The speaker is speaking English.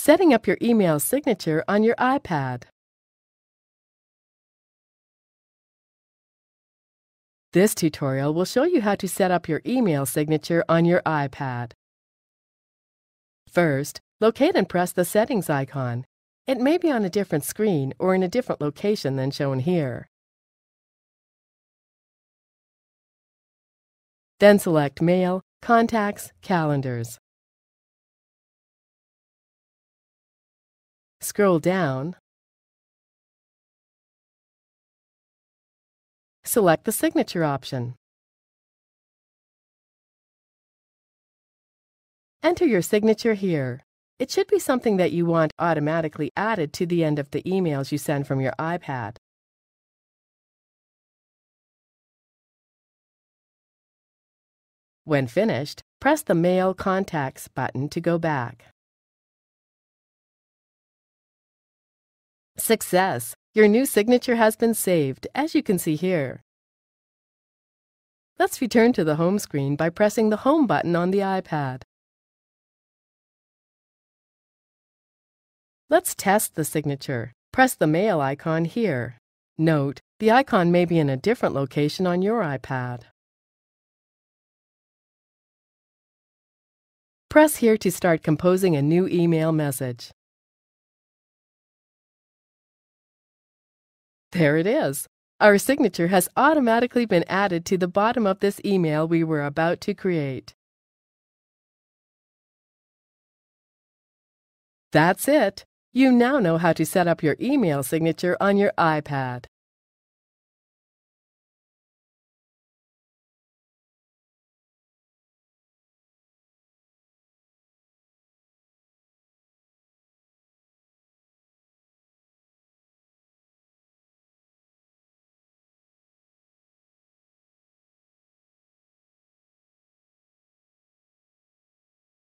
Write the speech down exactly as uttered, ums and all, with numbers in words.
Setting up your email signature on your iPad. This tutorial will show you how to set up your email signature on your iPad. First, locate and press the Settings icon. It may be on a different screen or in a different location than shown here. Then select Mail, Contacts, Calendars. Scroll down. Select the Signature option. Enter your signature here. It should be something that you want automatically added to the end of the emails you send from your iPad. When finished, press the Mail Contacts button to go back. Success! Your new signature has been saved, as you can see here. Let's return to the home screen by pressing the Home button on the iPad. Let's test the signature. Press the Mail icon here. Note, the icon may be in a different location on your iPad. Press here to start composing a new email message. There it is! Our signature has automatically been added to the bottom of this email we were about to create. That's it! You now know how to set up your email signature on your iPad.